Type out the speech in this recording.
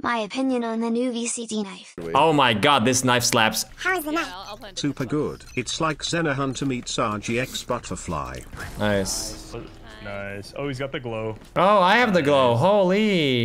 My opinion on the new VCT knife. Oh my god, this knife slaps. How's the knife? Super good. It's like Xenohunter meets RGX Butterfly. Nice. Nice. Oh, he's got the glow. Oh, I have the glow. Holy.